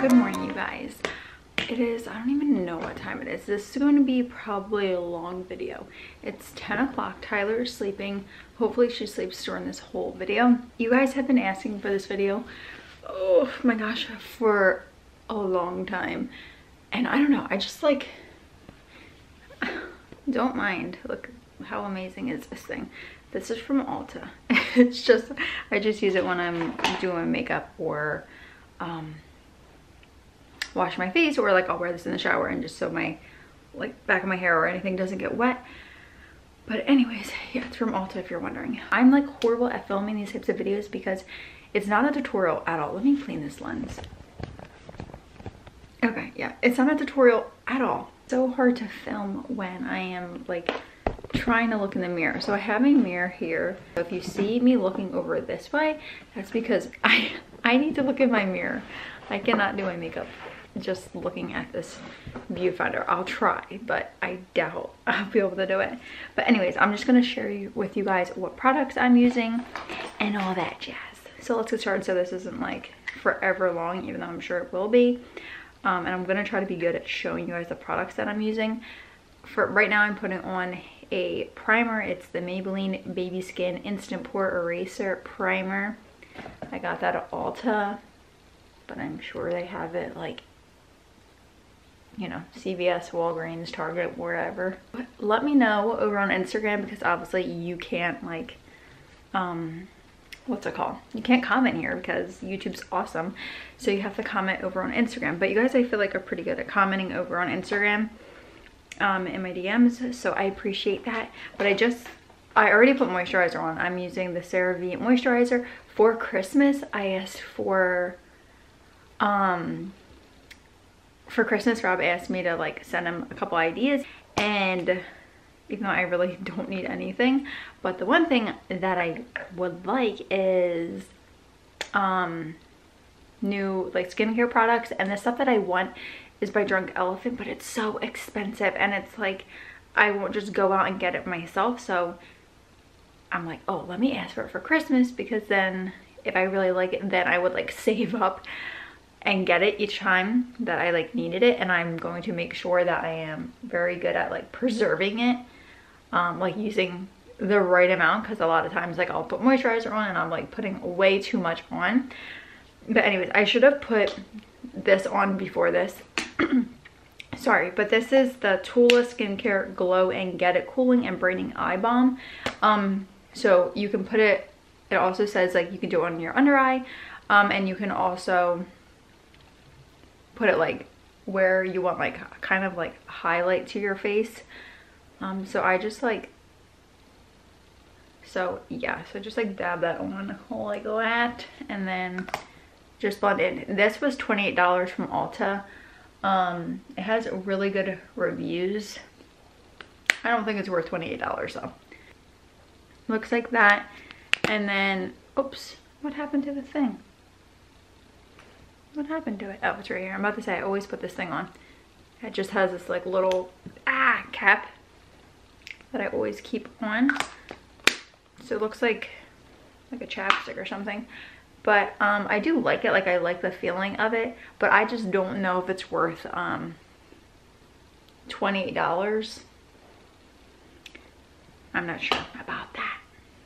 Good morning, you guys. It is, I don't even know what time it is. This is going to be probably a long video. It's 10 o'clock. Tyler is sleeping. Hopefully she sleeps during this whole video. You guys have been asking for this video, oh my gosh, for a long time. And I don't know, I just like, don't mind. Look how amazing is this thing. This is from Ulta. It's just, I just use it when I'm doing makeup or, wash my face, or like I'll wear this in the shower and just so my like back of my hair or anything doesn't get wet. But anyways, yeah, it's from Ulta if you're wondering. I'm like horrible at filming these types of videos because it's not a tutorial at all. Let me clean this lens. Okay, yeah, it's not a tutorial at all. It's so hard to film when I am like trying to look in the mirror. So I have my mirror here. So if you see me looking over this way, that's because I need to look in my mirror. I cannot do my makeup just looking at this viewfinder. I'll try, but I doubt I'll be able to do it. But anyways, I'm just going to share with you guys what products I'm using and all that jazz. So let's get started. So this isn't like forever long, even though I'm sure it will be. And I'm going to try to be good at showing you guys the products that I'm using. For right now, I'm putting on a primer. It's the Maybelline Baby Skin Instant Pore Eraser Primer. I got that at Ulta, but I'm sure they have it like, you know, CVS, Walgreens, Target, wherever. But let me know over on Instagram, because obviously you can't like, what's it called? You can't comment here because YouTube's awesome. So you have to comment over on Instagram. But you guys, I feel like, are pretty good at commenting over on Instagram in my DMs. So I appreciate that. But I already put moisturizer on. I'm using the CeraVe moisturizer. For Christmas, I asked for Christmas, Rob asked me to like send him a couple ideas, and even though I really don't need anything, but the one thing that I would like is new like skincare products, and the stuff that I want is by Drunk Elephant, but it's so expensive, and it's like I won't just go out and get it myself. So I'm like, oh, let me ask for it for Christmas, because then if I really like it, then I would like save up and get it each time that I like needed it. And I'm going to make sure that I am very good at like preserving it, like using the right amount, because a lot of times like I'll put moisturizer on and I'm like putting way too much on. But anyways, I should have put this on before this. Sorry, but this is the Tula Skincare Glow and Get It Cooling and Brightening Eye Balm. So you can put it, it also says like you can do it on your under eye, and you can also put it like where you want, like kind of like highlight to your face. So I just like, so yeah, so just like dab that on like that, and then just blend in. This was $28 from Ulta. It has really good reviews. I don't think it's worth $28 though. Looks like that, and then oops, what happened to the thing? What happened to it? Oh, it's right here. I'm about to say I always put this thing on. It just has this like little cap that I always keep on. So it looks like a chapstick or something. But I do like it. Like I like the feeling of it. But I just don't know if it's worth $28. I'm not sure about that.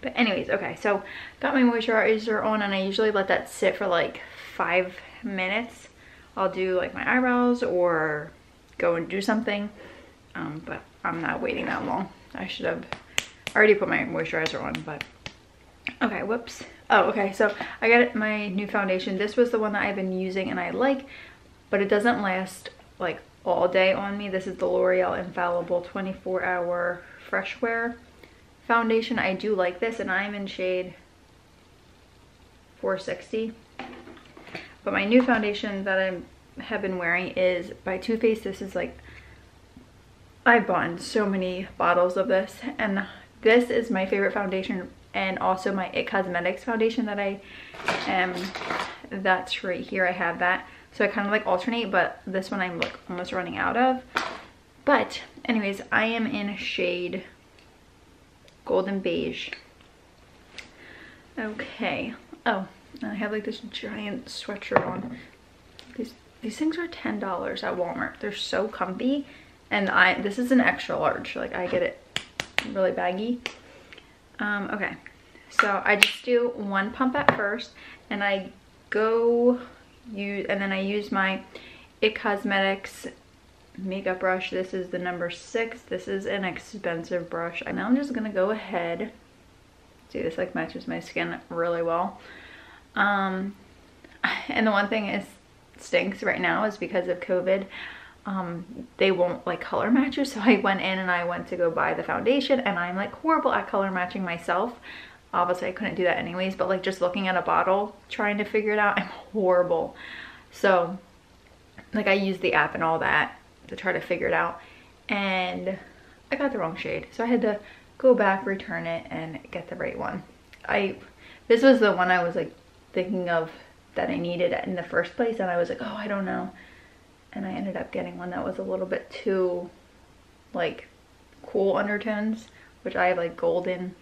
But anyways, okay. So got my moisturizer on, and I usually let that sit for like 5 minutes. I'll do like my eyebrows or go and do something, but I'm not waiting that long. I should have already put my moisturizer on, but okay, whoops. Oh, okay, so I got my new foundation. This was the one that I've been using and I like, but it doesn't last like all day on me. This is the L'Oreal Infallible 24-hour Fresh Wear foundation. I do like this, and I'm in shade 460. But my new foundation that I have been wearing is by Too Faced. This is like, I've bought so many bottles of this, and this is my favorite foundation, and also my It Cosmetics foundation that I am, that's right here, I have that. So I kind of like alternate, but this one I'm like almost running out of. But anyways, I am in shade Golden Beige. Okay, oh. I have like this giant sweatshirt on. These These things are $10 at Walmart. They're so comfy. And this is an extra large. Like, I get it really baggy. Okay. So I just do one pump at first. And I go use... And then I use my It Cosmetics makeup brush. This is the number 6. This is an expensive brush. Now I'm just going to go ahead. See, this like matches my skin really well. And the one thing is... stinks right now is because of COVID, they won't like color match you. So I went in and I went to go buy the foundation, and I'm like horrible at color matching myself. Obviously I couldn't do that anyways, but like just looking at a bottle trying to figure it out, I'm horrible. So like I used the app and all that to try to figure it out, and I got the wrong shade, so I had to go back, return it, and get the right one. This was the one I was like thinking of that I needed in the first place, and I was like, oh, I don't know, and I ended up getting one that was a little bit too like cool undertones, which I have like golden,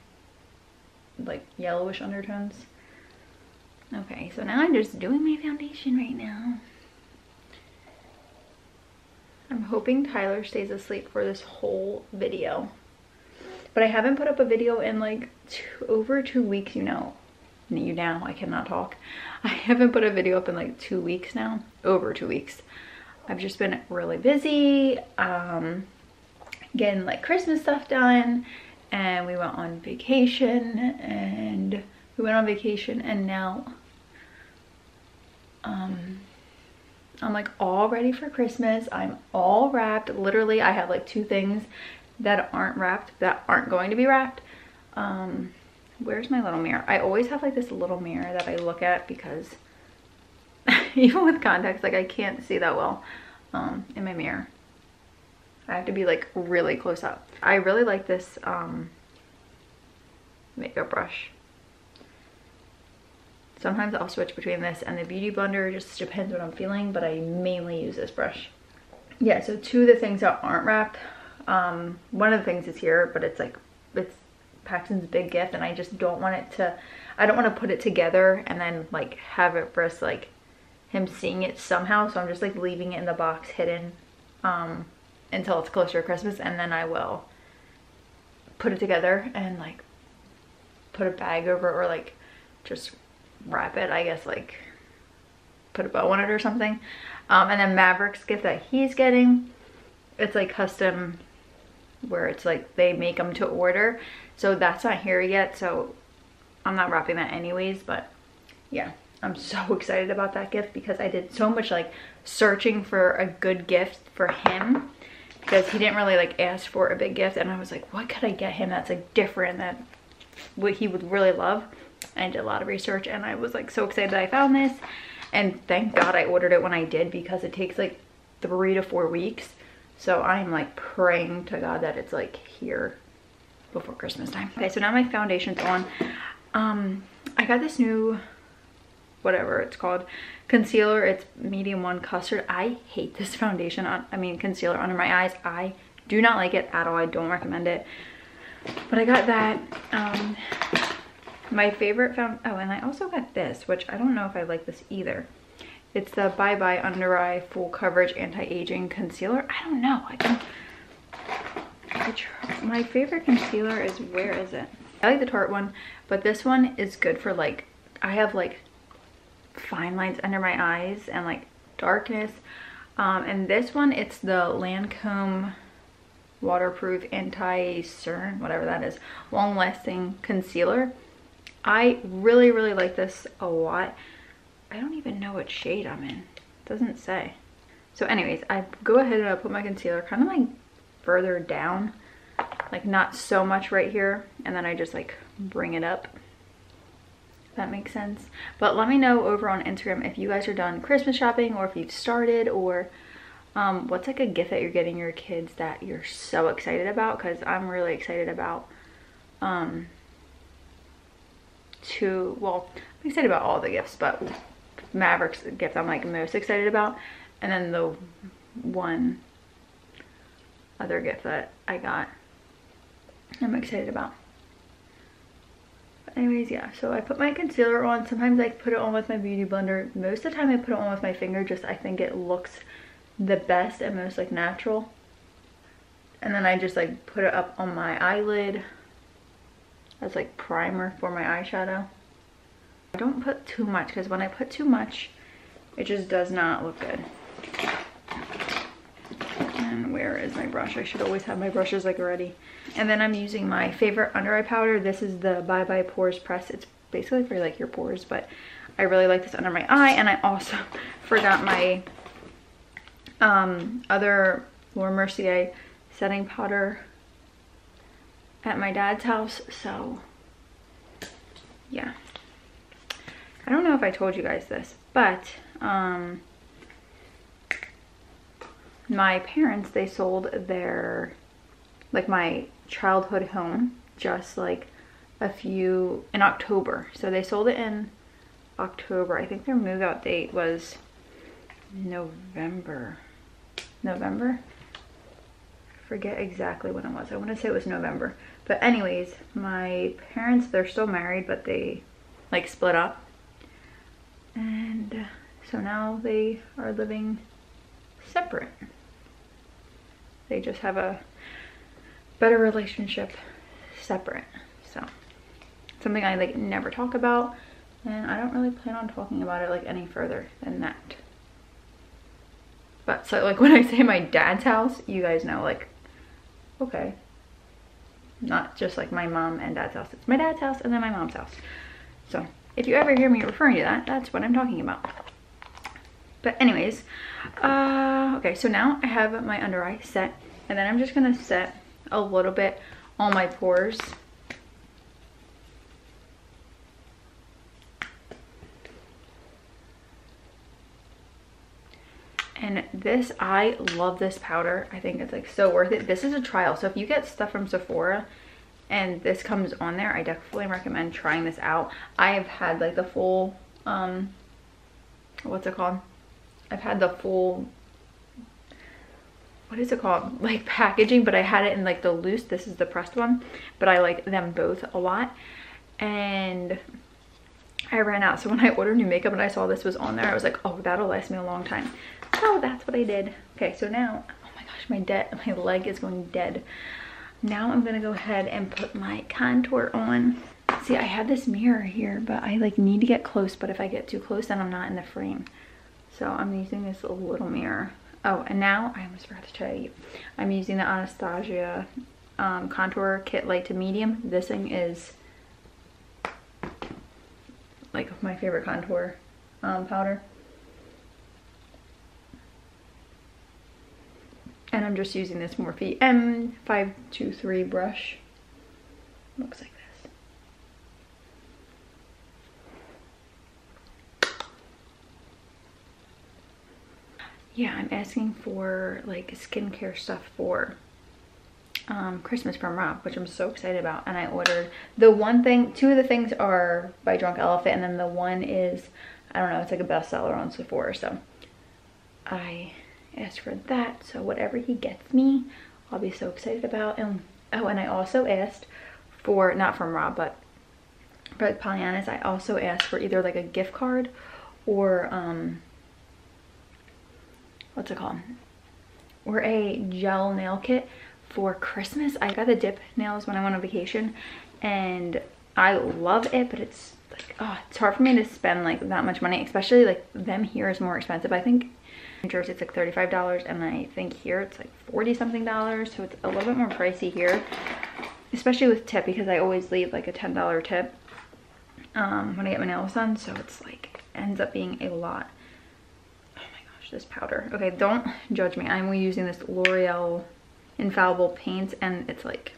like yellowish undertones. Okay, so now I'm just doing my foundation right now. I'm hoping Tyler stays asleep for this whole video, but I haven't put up a video in like over 2 weeks, you know. You now, I cannot talk. I haven't put a video up in like 2 weeks now, over 2 weeks. I've just been really busy, getting like Christmas stuff done, and we went on vacation, and now I'm like all ready for Christmas. I'm all wrapped. Literally, I have like 2 things that aren't wrapped, that aren't going to be wrapped. Where's my little mirror? I always have like this little mirror that I look at because even with contacts, like I can't see that well in my mirror. I have to be like really close up. I really like this makeup brush. Sometimes I'll switch between this and the Beauty Blender. It just depends what I'm feeling, but I mainly use this brush. Yeah, so 2 of the things that aren't wrapped. One of the things is here, but it's like, it's Paxton's big gift, and I just don't want it to, I don't want to put it together and then like have it risk like him seeing it somehow, so I'm just like leaving it in the box hidden until it's closer to Christmas, and then I will put it together and like put a bag over, or like just wrap it, I guess, like put a bow on it or something. And then Maverick's gift that he's getting, it's like custom, where it's like they make them to order, so that's not here yet, so I'm not wrapping that anyways. But yeah, I'm so excited about that gift because I did so much like searching for a good gift for him, because he didn't really like ask for a big gift, and I was like, what could I get him that's like different, that what he would really love. I did a lot of research, and I was like so excited that I found this, and thank God I ordered it when I did, because it takes like 3 to 4 weeks. So I'm like praying to God that it's like here before Christmas time. Okay, so now my foundation's on. I got this new, whatever it's called, concealer. It's medium 1 custard. I hate this foundation, concealer under my eyes. I do not like it at all. I don't recommend it. But I got that. My favorite oh, and I also got this, which I don't know if I like this either. It's the Bye Bye Under Eye Full Coverage Anti-Aging Concealer. I don't know. My favorite concealer is, where is it? I like the Tarte one, but this one is good for like, I have like fine lines under my eyes and like darkness. And this one, it's the Lancome Waterproof Anti-Cern, whatever that is, Long Lasting Concealer. I really, really like this a lot. I don't even know what shade I'm in. It doesn't say. So anyways, I go ahead and I put my concealer kind of like further down, like not so much right here, and then I just like bring it up. If that makes sense. But let me know over on Instagram if you guys are done Christmas shopping, or if you've started, or what's like a gift that you're getting your kids that you're so excited about, because I'm really excited about I'm excited about all the gifts, but Maverick's gift I'm like most excited about, and then the one other gift that I got I'm excited about. anyways, yeah, so I put my concealer on. Sometimes I put it on with my beauty blender. Most of the time I put it on with my finger, just I think it looks the best and most like natural. And then I just like put it up on my eyelid as like primer for my eyeshadow. I don't put too much because when I put too much, it just does not look good. And where is my brush? I should always have my brushes like ready. And then I'm using my favorite under eye powder. This is the Bye Bye Pores Press. It's basically for like your pores, but I really like this under my eye. And I also forgot my other Laura Mercier setting powder at my dad's house. So yeah, I don't know if I told you guys this, but my parents, they sold their like my childhood home just like a few in October. So they sold it in October. I think their move out date was November. Forget exactly when it was. I want to say it was November. But anyways, my parents, they're still married, but they like split up. And so now they are living separate. They just have a better relationship separate. So something I like never talk about, and I don't really plan on talking about it like any further than that. But so like when I say my dad's house, you guys know like, okay, not just like my mom and dad's house. It's my dad's house and then my mom's house. So if you ever hear me referring to that, that's what I'm talking about. But anyways, okay, so now I have my under eye set, and then I'm just gonna set a little bit on my pores. And this, I love this powder. I think it's like so worth it. This is a trial, so if you get stuff from Sephora and this comes on there, I definitely recommend trying this out. I have had like the full, what's it called? I've had the full, what is it called? Like packaging, but I had it in like the loose. This is the pressed one, but I like them both a lot. And I ran out, so when I ordered new makeup and I saw this was on there, I was like, oh, that'll last me a long time. So that's what I did. Okay, so now, oh my gosh, my leg is going dead. Now I'm gonna go ahead and put my contour on. See, I had this mirror here, but I like need to get close, but if I get too close, then I'm not in the frame. So I'm using this little mirror. Oh, and now, I almost forgot to tell you, I'm using the Anastasia contour kit light to medium. This thing is like my favorite contour powder. And I'm just using this Morphe M523 brush. Looks like this. Yeah, I'm asking for like skincare stuff for Christmas from Rob, which I'm so excited about. And I ordered the one thing, two of the things are by Drunk Elephant, and then the one is, I don't know, it's like a bestseller on Sephora. So I asked for that, so whatever he gets me, I'll be so excited about. And oh, and I also asked for, not from Rob, but for like Pollyanna's, I also asked for either like a gift card or what's it called, or a gel nail kit for Christmas. I got the dip nails when I went on vacation, and I love it, but it's like, oh, it's hard for me to spend like that much money, especially like them here is more expensive. I think in Jersey it's like $35, and I think here it's like 40 something dollars, so it's a little bit more pricey here, especially with tip, because I always leave like a $10 tip when I get my nails done, so it's like ends up being a lot. Oh my gosh, this powder. Okay, don't judge me. I'm using this L'Oreal Infallible Paints, and it's like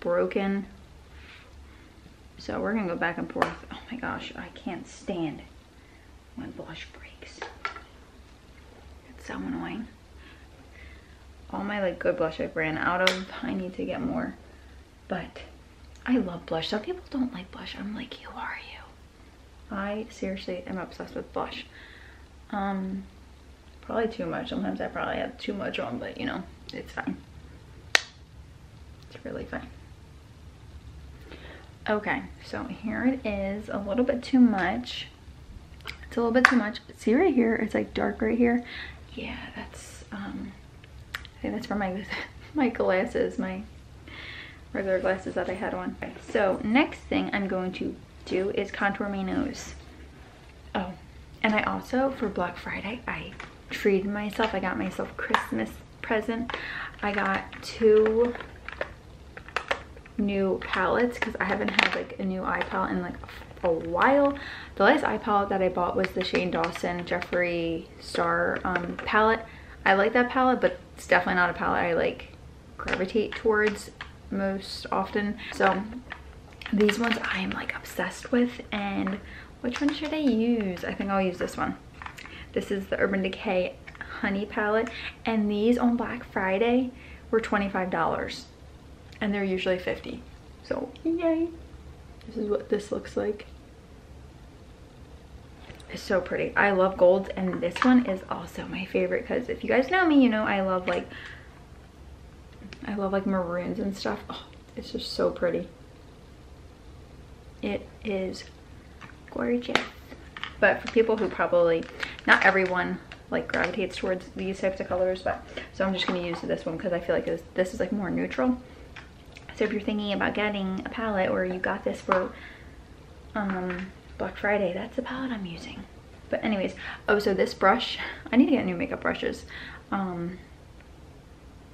broken, so we're gonna go back and forth. Oh my gosh, I can't stand when blush breaks. So annoying. All my like good blush I've ran out of. I need to get more, but I love blush. Some people don't like blush. I'm like, who are you? I seriously am obsessed with blush. Probably too much. Sometimes I probably have too much on, but you know, it's fine. It's really fine. Okay, so here it is, a little bit too much. It's a little bit too much. See right here, it's like dark right here. Yeah, that's I think that's for my glasses, my regular glasses that I had on. Okay, so next thing I'm going to do is contour my nose. Oh, and I also, for Black Friday, I treated myself. I got myself Christmas present. I got two new palettes because I haven't had like a new eye palette in like a while. The last eye palette that I bought was the Shane Dawson Jeffree Star palette. I like that palette, but it's definitely not a palette I like gravitate towards most often. So these ones I am like obsessed with. And which one should I use? I think I'll use this one. This is the Urban Decay Honey palette, and these on Black Friday were $25 and they're usually $50. So yay. This is what this looks like. It's so pretty. I love gold, and this one is also my favorite because if you guys know me, you know I love like maroons and stuff. Oh, it's just so pretty. It is gorgeous. But for people who probably, not everyone like gravitates towards these types of colors, but so I'm just going to use this one because I feel like this is like more neutral. So if you're thinking about getting a palette, or you got this for Black Friday, that's the palette I'm using. But anyways, oh, so this brush, I need to get new makeup brushes,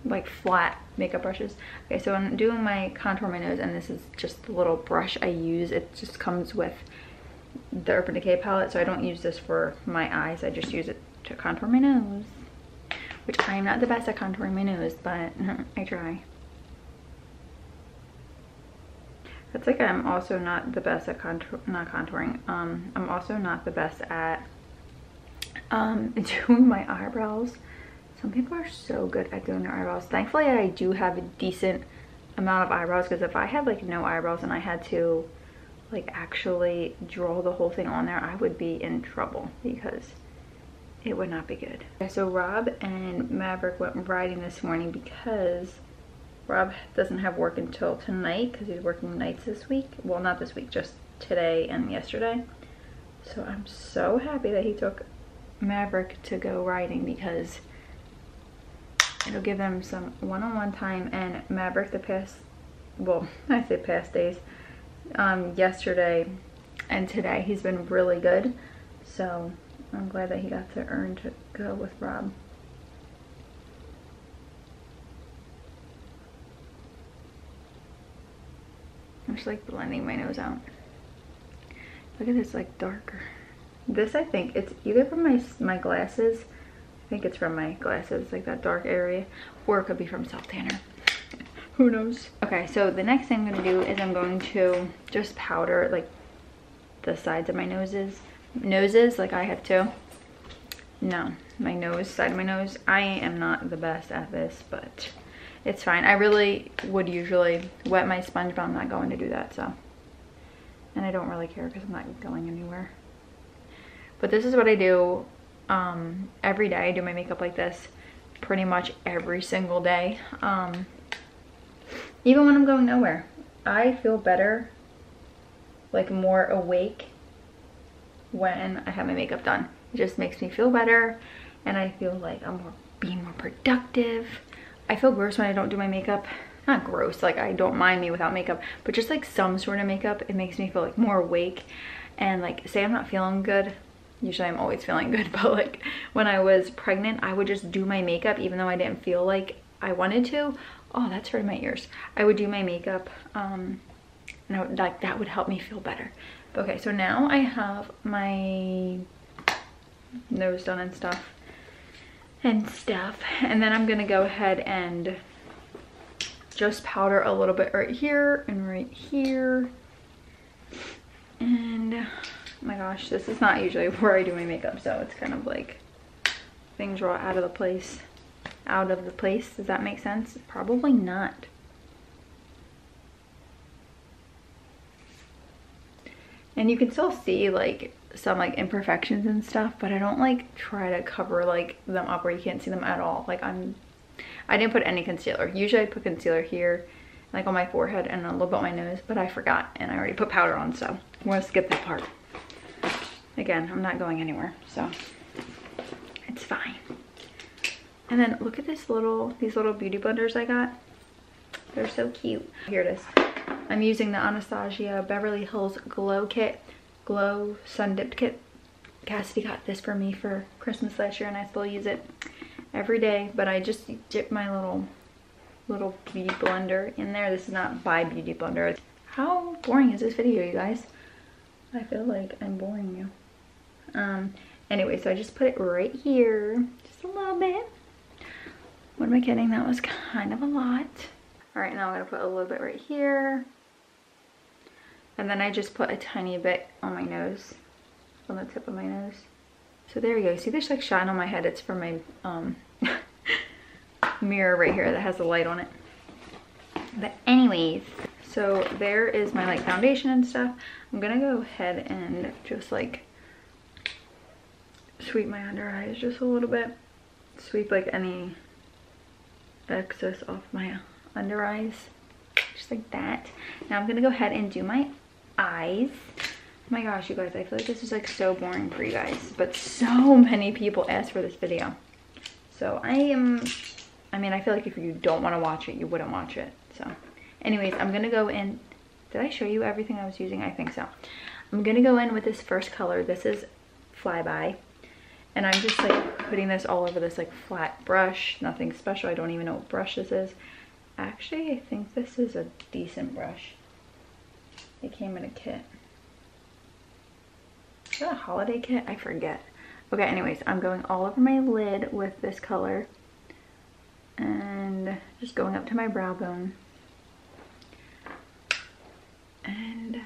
like flat makeup brushes. Okay, so I'm doing my contour my nose, and this is just the little brush I use. It just comes with the Urban Decay palette, so I don't use this for my eyes. I just use it to contour my nose, which I am not the best at contouring my nose, but I try. That's like I'm also not the best at contouring. I'm also not the best at doing my eyebrows. Some people are so good at doing their eyebrows. Thankfully, I do have a decent amount of eyebrows, because if I had like no eyebrows and I had to like actually draw the whole thing on there, I would be in trouble because it would not be good. Okay, so Rob and Maverick went riding this morning because Rob doesn't have work until tonight because he's working nights this week. Well, not this week, just today and yesterday. So I'm so happy that he took Maverick to go riding because it'll give them some one-on-one time. And Maverick, the past, well, I say past days, yesterday and today, he's been really good. So I'm glad that he got to earn to go with Rob. I'm just like blending my nose out. Look at this, like darker. This, I think it's either from my glasses. I think it's from my glasses, like that dark area, or it could be from self tanner. Who knows? Okay, so the next thing I'm going to do is I'm going to just powder like the sides of my noses, like I have two. No, my nose, side of my nose. I am not the best at this, but it's fine. I really would usually wet my sponge, but I'm not going to do that, so. And I don't really care because I'm not going anywhere. But this is what I do every day. I do my makeup like this pretty much every single day. Even when I'm going nowhere, I feel better, like more awake, when I have my makeup done. It just makes me feel better, and I feel like I'm being more productive. I feel gross when I don't do my makeup. Not gross, like I don't mind me without makeup, but just like some sort of makeup, it makes me feel like more awake. And like, say I'm not feeling good, usually I'm always feeling good, but like when I was pregnant, I would just do my makeup even though I didn't feel like I wanted to. Oh, that's hurting my ears. I would do my makeup and I would, like, that would help me feel better. Okay, so now I have my nose done and stuff and then I'm gonna go ahead and just powder a little bit right here and right here. And oh my gosh, this is not usually where I do my makeup, so it's kind of like things are all out of the place. Does that make sense? Probably not. And you can still see like some like imperfections and stuff, but I don't like try to cover like them up where you can't see them at all. Like I didn't put any concealer. Usually I put concealer here like on my forehead and a little bit on my nose, but I forgot and I already put powder on, so I'm gonna skip this part. Again, I'm not going anywhere, so it's fine. And then look at this little, these little beauty blenders I got. They're so cute. Here it is. I'm using the Anastasia Beverly Hills Glow Kit, Glow Sun Dipped Kit. Cassidy got this for me for Christmas last year and I still use it every day, but I just dip my little beauty blender in there. This is not by beauty blender. How boring is this video, you guys? I feel like I'm boring you. Anyway, so I just put it right here, just a little bit. What am I kidding? That was kind of a lot. All right, now I'm gonna put a little bit right here. And then I just put a tiny bit on my nose, on the tip of my nose. So there you go. See, there's like shine on my head. It's from my mirror right here that has a light on it. But anyways, so there is my like foundation and stuff. I'm gonna go ahead and just like sweep my under eyes just a little bit. Sweep like any excess off my under eyes, just like that. Now I'm gonna go ahead and do my eyes. Oh my gosh, you guys, I feel like this is like so boring for you guys, but so many people asked for this video, so I mean I feel like if you don't want to watch it, you wouldn't watch it. So anyways, I'm gonna go in. Did I show you everything I was using? I think so. I'm gonna go in with this first color. This is Flyby, and I'm just like putting this all over this like flat brush. Nothing special. I don't even know what brush this is. Actually, I think this is a decent brush. It came in a kit. Is that a holiday kit? I forget. Okay, anyways, I'm going all over my lid with this color and just going up to my brow bone. And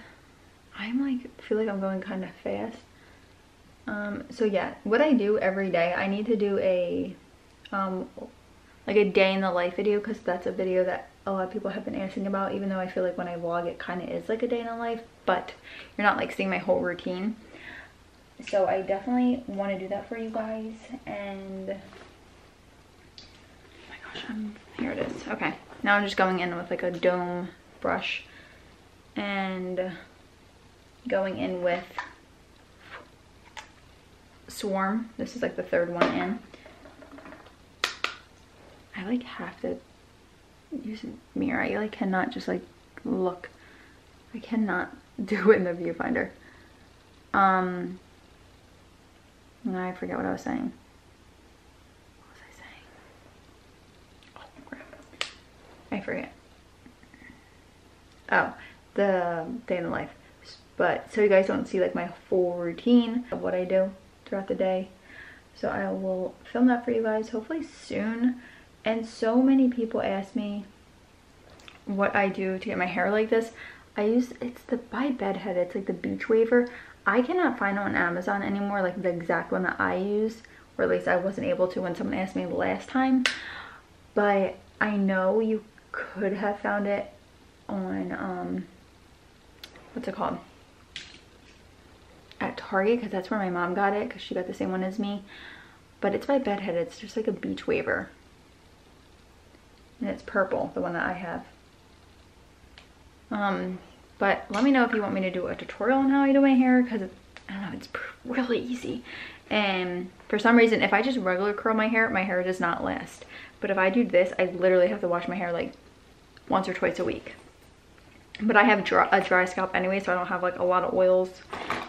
I'm like, feel like I'm going kind of fast. So yeah, what I do every day, I need to do a like a day in the life video, because that's a video that a lot of people have been asking about, even though I feel like when I vlog it kind of is like a day in the life, but you're not like seeing my whole routine. So I definitely want to do that for you guys. And oh my gosh, here it is. Okay, now I'm just going in with like a dome brush and going in with Swarm. This is like the third one in. I like have to use a mirror. I like cannot just like look. I cannot do it in the viewfinder. I forget what I was saying. What was I saying? Oh crap! I forget. Oh, the day in the life. But so you guys don't see like my full routine of what I do throughout the day. So I will film that for you guys hopefully soon. And so many people ask me what I do to get my hair like this. I use, it's the by Bedhead. It's like the beach waver. I cannot find it on Amazon anymore, like the exact one that I use, or at least I wasn't able to when someone asked me the last time. But I know you could have found it on what's it called, at Target, because that's where my mom got it, because she got the same one as me. But it's by Bedhead. It's just like a beach waver. And it's purple, the one that I have. But let me know if you want me to do a tutorial on how I do my hair, because I don't know, it's really easy. And for some reason, if I just regular curl my hair does not last. But if I do this, I literally have to wash my hair like once or twice a week. But I have a dry scalp anyway, so I don't have like a lot of oils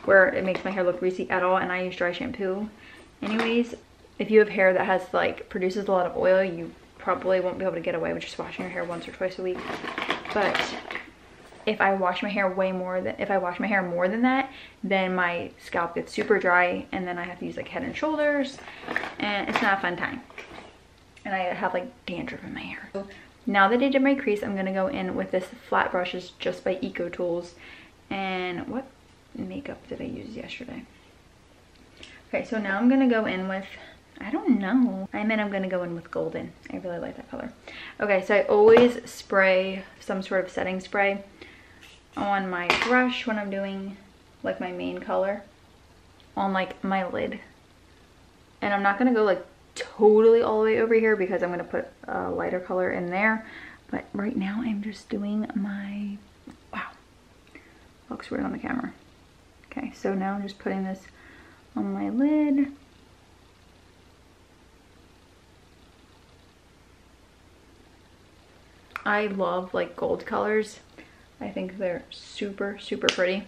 where it makes my hair look greasy at all, and I use dry shampoo. Anyways, if you have hair that has like produces a lot of oil, you probably won't be able to get away with just washing your hair once or twice a week. But if I wash my hair more than that, then my scalp gets super dry, and then I have to use like Head and Shoulders, and it's not a fun time, and I have like dandruff in my hair. So now that I did my crease, I'm gonna go in with this flat brush, is just by Eco Tools. And what makeup did I use yesterday? Okay, so now I'm gonna go in with, I don't know. And then I'm gonna go in with Golden. I really like that color. Okay, so I always spray some sort of setting spray on my brush when I'm doing like my main color on like my lid. And I'm not gonna go like totally all the way over here, because I'm gonna put a lighter color in there. But right now I'm just doing my, wow, looks weird on the camera. Okay, so now I'm just putting this on my lid. I love like gold colors. I think they're super, super pretty.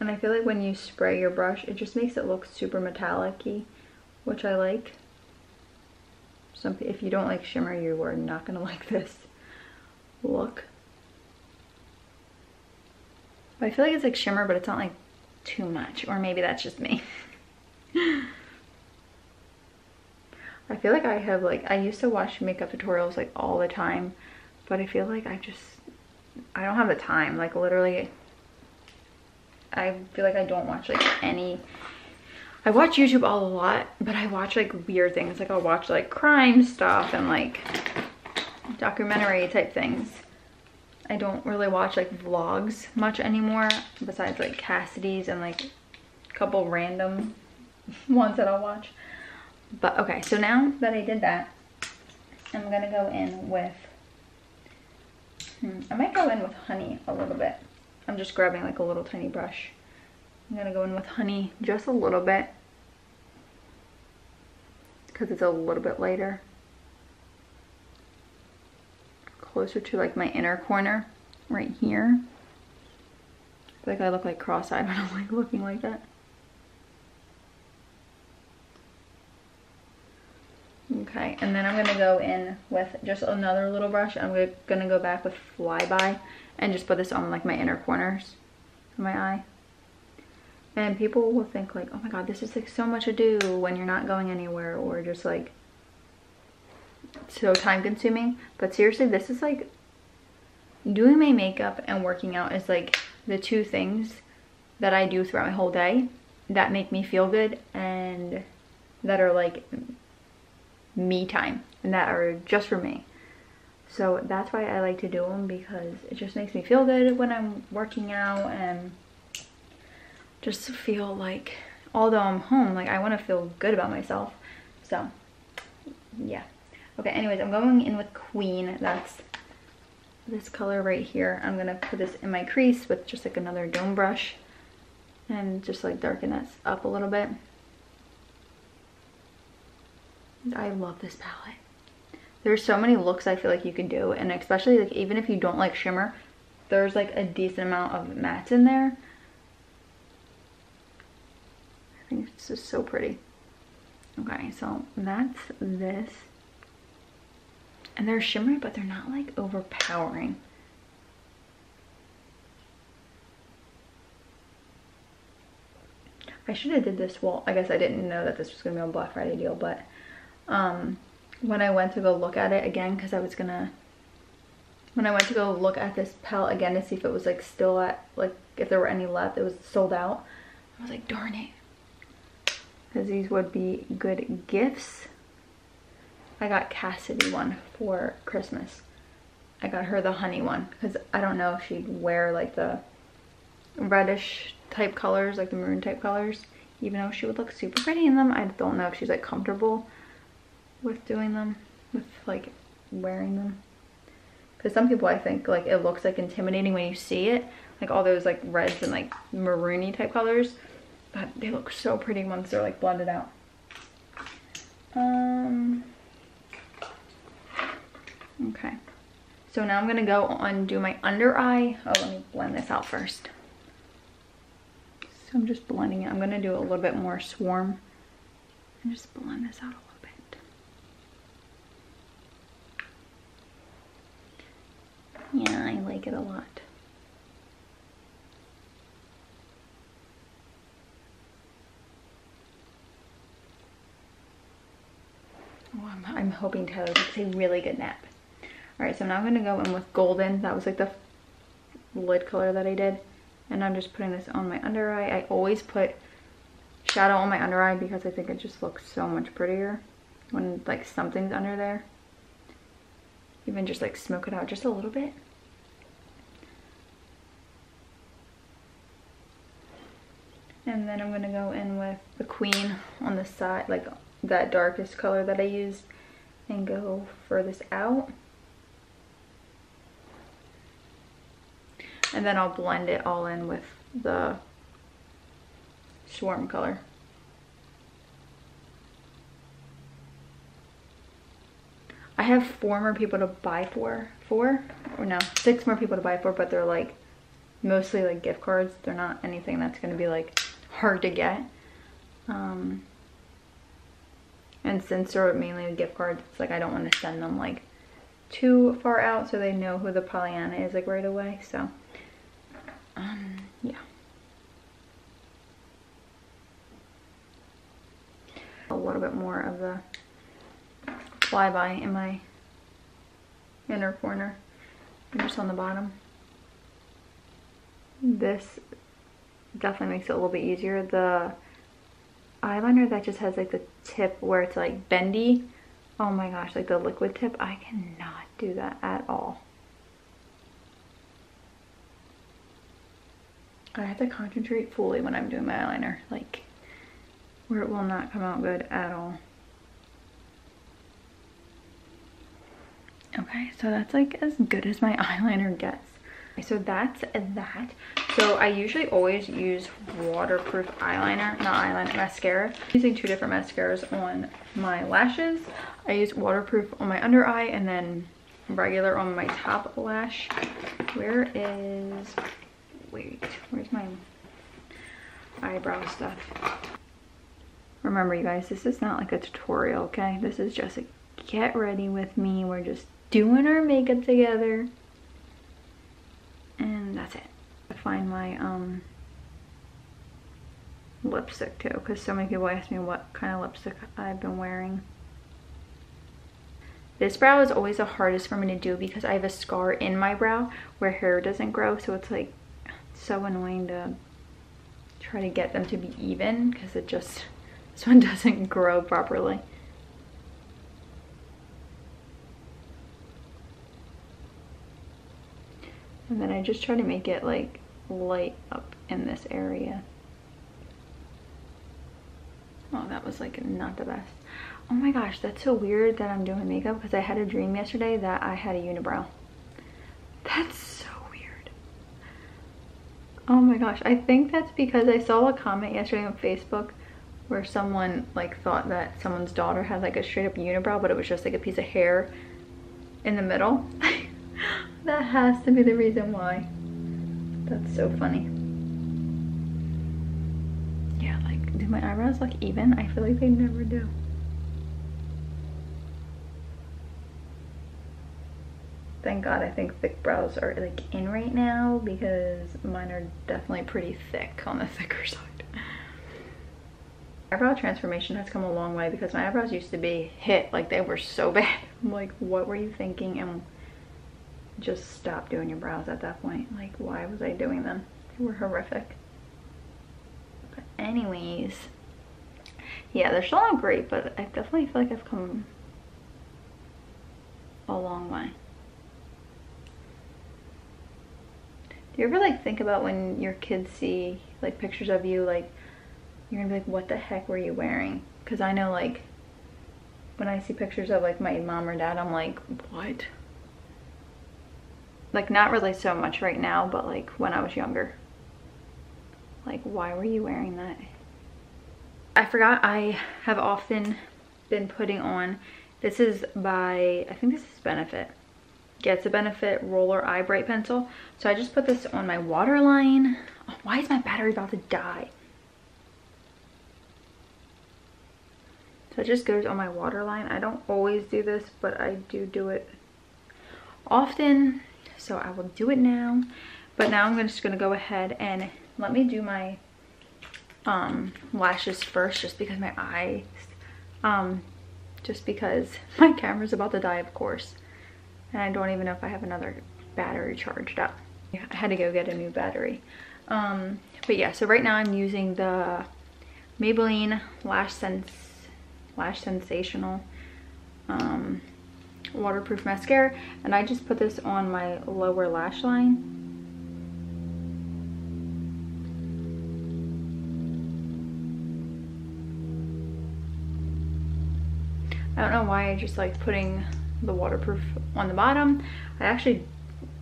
And I feel like when you spray your brush, it just makes it look super metallic-y, which I like. Some, if you don't like shimmer, you are not gonna like this look. But I feel like it's like shimmer, but it's not like too much, or maybe that's just me. I feel like I have like, I used to watch makeup tutorials like all the time, but I feel like I don't have the time. Like literally, I feel like I don't watch like any, I watch YouTube a lot, but I watch like weird things. Like I'll watch like crime stuff and like documentary type things. I don't really watch like vlogs much anymore, besides like Cassidy's and like a couple random ones that I'll watch. But okay, so now that I did that, I'm gonna go in with, I might go in with honey a little bit. I'm just grabbing like a little tiny brush. I'm gonna go in with honey just a little bit because it's a little bit lighter, closer to like my inner corner right here. I feel like I look like cross-eyed when I'm like looking like that. Okay, and then I'm gonna go in with just another little brush. I'm gonna go back with Flyby and just put this on like my inner corners of my eye. And people will think like, oh my god, this is like so much ado when you're not going anywhere, or just like so time consuming. But seriously, this is like, doing my makeup and working out is like the two things that I do throughout my whole day that make me feel good and that are like me time and that are just for me. So that's why I like to do them, because it just makes me feel good when I'm working out, and just feel like, although I'm home, like I want to feel good about myself. So yeah. Okay, anyways, I'm going in with Queen. That's this color right here. I'm gonna put this in my crease with just like another dome brush and just like darken that up a little bit. I love this palette. There's so many looks I feel like you can do, and especially like even if you don't like shimmer, there's like a decent amount of mattes in there. I think this is so pretty. Okay, so that's this. And they're shimmery, but they're not like overpowering. I should have did this, well, I guess I didn't know that this was gonna be on Black Friday deal, but when I went to go look at it again, because I was gonna, when I went to go look at this palette again to see if it was like still at, like if there were any left, it was sold out. I was like, darn it, because these would be good gifts. I got Cassidy one for Christmas. I got her the honey one because I don't know if she'd wear like the reddish type colors, like the maroon type colors, even though she would look super pretty in them. I don't know if she's like comfortable with doing them, with like wearing them, because some people, I think like it looks like intimidating when you see it, like all those like reds and like maroony type colors, but they look so pretty once they're like blended out. Okay, so now I'm gonna go on do my under eye. Oh, let me blend this out first. So I'm just blending it. I'm gonna do a little bit more swarm and just blend this out a little bit. Yeah, I like it a lot. Oh, I'm hoping Tyler takes a really good nap. All right, so now I'm gonna go in with Golden. That was like the lid color that I did. And I'm just putting this on my under eye. I always put shadow on my under eye because I think it just looks so much prettier when like something's under there. Even just like smoke it out just a little bit. And then I'm gonna go in with the Queen on the side, like that darkest color that I used and go furthest out. And then I'll blend it all in with the Swarm color. I have four more people to buy for, six more people to buy for, but they're like mostly like gift cards. They're not anything that's going to be like hard to get. And since they're mainly gift cards, it's like I don't want to send them like too far out so they know who the Pollyanna is like right away. So, yeah. A little bit more of the fly-by in my inner corner, and just on the bottom. This definitely makes it a little bit easier. The eyeliner that just has like the tip where it's like bendy, oh my gosh, like the liquid tip, I cannot do that at all. I have to concentrate fully when I'm doing my eyeliner, like where it will not come out good at all. Okay, so that's like as good as my eyeliner gets. So that's that. So I usually always use waterproof eyeliner, not eyeliner, mascara. I'm using two different mascaras on my lashes. I use waterproof on my under eye and then regular on my top lash. Where's my eyebrow stuff? Remember you guys, this is not like a tutorial, okay? This is just a get ready with me. We're just doing our makeup together. And that's it. I find my lipstick too, because so many people ask me what kind of lipstick I've been wearing. This brow is always the hardest for me to do because I have a scar in my brow where hair doesn't grow, so it's like so annoying to try to get them to be even because it just, this one doesn't grow properly. And then I just try to make it like light up in this area. Oh, that was like not the best. Oh my gosh, that's so weird that I'm doing makeup because I had a dream yesterday that I had a unibrow. That's so weird. Oh my gosh, I think that's because I saw a comment yesterday on Facebook where someone like thought that someone's daughter had like a straight up unibrow, but it was just like a piece of hair in the middle. That has to be the reason why. That's so funny. Yeah, like, do my eyebrows look even? I feel like they never do. Thank God I think thick brows are like in right now because mine are definitely pretty thick, on the thicker side. Eyebrow transformation has come a long way because my eyebrows used to be hit, like they were so bad. I'm like, what were you thinking? And just stop doing your brows at that point. Like, why was I doing them? They were horrific. But anyways, yeah, they're still not great, but I definitely feel like I've come a long way. Do you ever like think about when your kids see like pictures of you, like you're gonna be like, what the heck were you wearing? Because I know like when I see pictures of like my mom or dad, I'm like, what? Like, not really so much right now, but like when I was younger. Like, why were you wearing that? I forgot I have often been putting on, this is by, I think this is Benefit. Yeah, it's a Benefit Roller Eye Bright Pencil. So I just put this on my waterline. Oh, why is my battery about to die? So it just goes on my waterline. I don't always do this, but I do it often. So I will do it now, but now I'm just going to go ahead and let me do my lashes first, just because my eyes, just because my camera's about to die, of course, and I don't even know if I have another battery charged up. Yeah, I had to go get a new battery. But yeah, so right now I'm using the Maybelline Lash Sensational waterproof mascara, and I just put this on my lower lash line. I don't know why I just like putting the waterproof on the bottom. I actually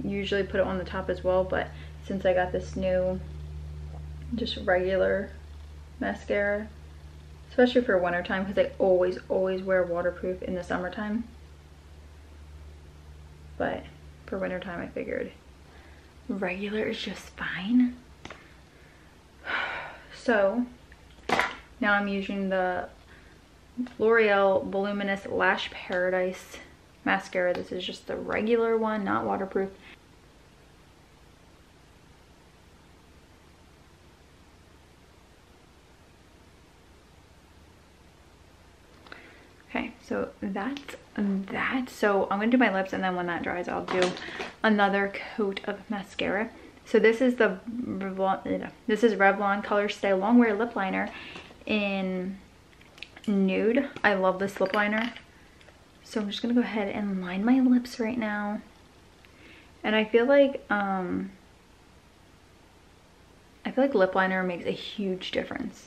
usually put it on the top as well, but since I got this new just regular mascara, especially for wintertime, because I always wear waterproof in the summertime, but for wintertime I figured regular is just fine. So now I'm using the L'Oreal Voluminous Lash Paradise mascara. This is just the regular one, not waterproof. Okay, so that's that. So I'm gonna do my lips, and then when that dries I'll do another coat of mascara. So this is the Revlon Color Stay Longwear Lip Liner in Nude. I love this lip liner. So I'm just gonna go ahead and line my lips right now. And I feel like lip liner makes a huge difference.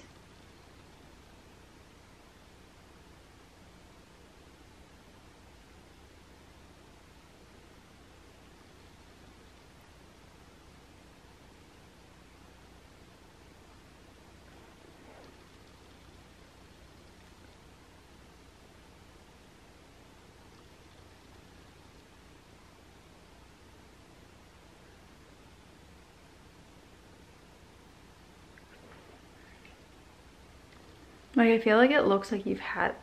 Like, I feel like it looks like you've had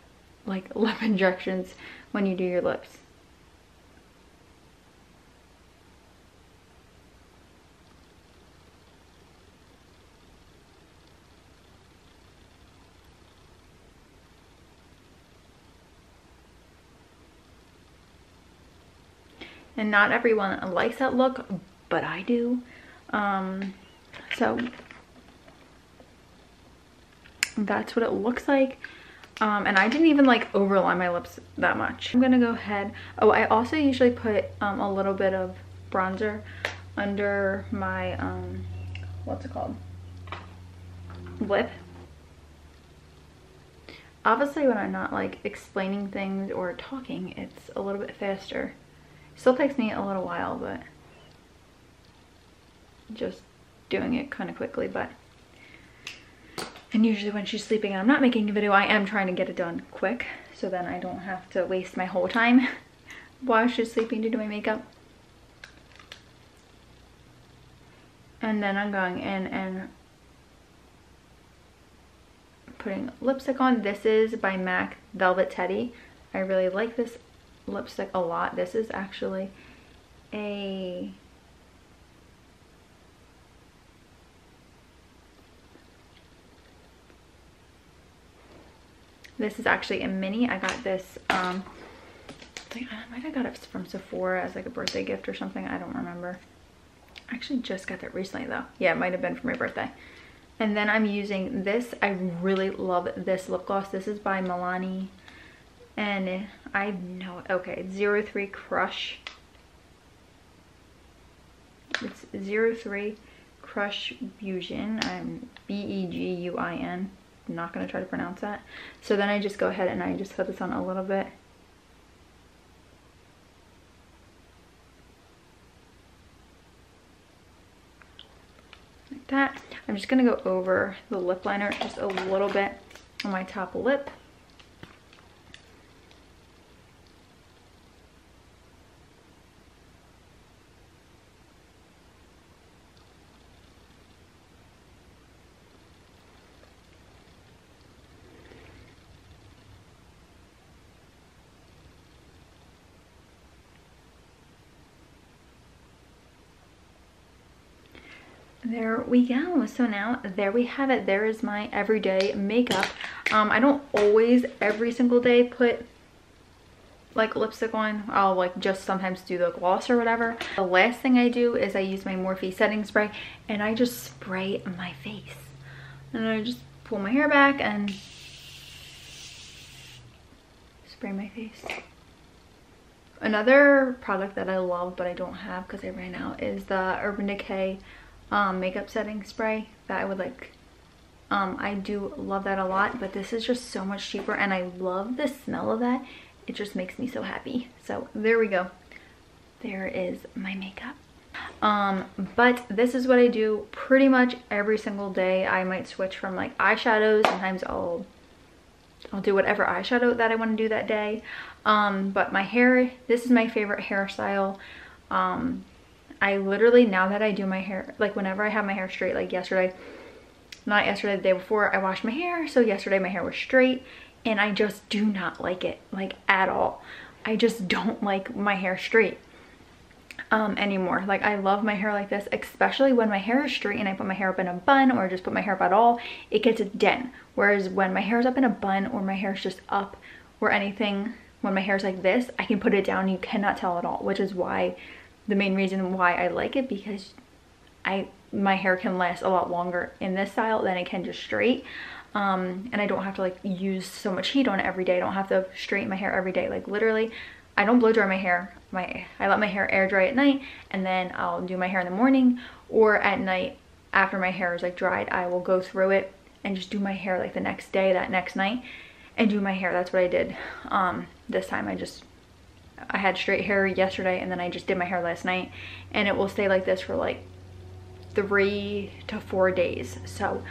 like lip injections when you do your lips. And not everyone likes that look, but I do. So that's what it looks like. And I didn't even like overline my lips that much. I'm gonna go ahead. Oh, I also usually put a little bit of bronzer under my lip. Obviously when I'm not like explaining things or talking, it's a little bit faster. Still takes me a little while, but just doing it kind of quickly. But and usually when she's sleeping and I'm not making a video, I am trying to get it done quick, so then I don't have to waste my whole time while she's sleeping to do my makeup. And then I'm going in and putting lipstick on. This is by MAC, Velvet Teddy. I really like this lipstick a lot. This is actually a mini. I got this, I might have got it from Sephora as like a birthday gift or something. I don't remember. I actually just got that recently though. Yeah, it might have been for my birthday. And then I'm using this. I really love this lip gloss. This is by Milani. And I know, okay, 03 Crush. It's 03 Crush Fusion. I'm B-E-G-U-I-N. Not gonna try to pronounce that. So then I just go ahead and I just put this on a little bit. Like that. I'm just gonna go over the lip liner just a little bit on my top lip. There we go. So now there we have it. There is my everyday makeup. I don't always every single day put like lipstick on. I'll like just sometimes do the gloss or whatever. The last thing I do is I use my Morphe setting spray and I just spray my face, and I just pull my hair back and spray my face. Another product that I love but I don't have because I ran out is the Urban Decay makeup setting spray. That I would like I do love that a lot, but this is just so much cheaper, and I love the smell of that. It just makes me so happy. So there we go. There is my makeup. But this is what I do pretty much every single day. I might switch from like eyeshadows. Sometimes I'll do whatever eyeshadow that I want to do that day. But my hair, this is my favorite hairstyle. I literally, now that I do my hair, like whenever I have my hair straight, like yesterday, not yesterday, the day before, I washed my hair. So yesterday my hair was straight and I just do not like it, like at all. I just don't like my hair straight anymore. Like I love my hair like this, especially when my hair is straight and I put my hair up in a bun or just put my hair up at all, it gets a dent. Whereas when my hair is up in a bun or my hair is just up or anything, when my hair is like this, I can put it down, you cannot tell at all, which is why the main reason why I like it, because my hair can last a lot longer in this style than it can just straight. And I don't have to like use so much heat on it every day. I don't have to straighten my hair every day. Like literally, I don't blow dry my hair. I let my hair air dry at night, and then I'll do my hair in the morning, or at night after my hair is like dried, I will go through it and just do my hair like the next day, that next night, and do my hair. That's what I did. This time I had straight hair yesterday, and then I just did my hair last night, and it will stay like this for like 3 to 4 days. So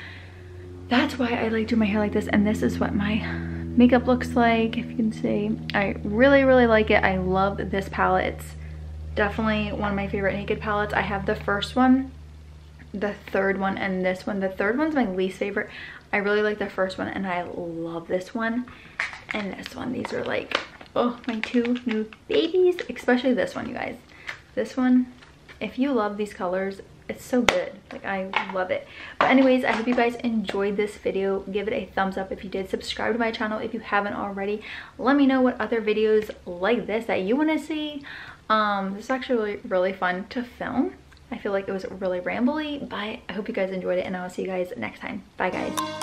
that's why I like to do my hair like this, and this is what my makeup looks like, if you can see. I really, really like it. I love this palette. It's definitely one of my favorite Naked palettes. I have the first one, the third one, and this one. The third one's my least favorite. I really like the first one, and I love this one and this one. These are like, oh, my two new babies, especially this one, you guys. This one, if you love these colors, it's so good. Like I love it. But anyways, I hope you guys enjoyed this video. Give it a thumbs up if you did. Subscribe to my channel if you haven't already. Let me know what other videos like this that you want to see. This is actually really fun to film. I feel like it was really rambly, but I hope you guys enjoyed it, and I'll see you guys next time. Bye guys.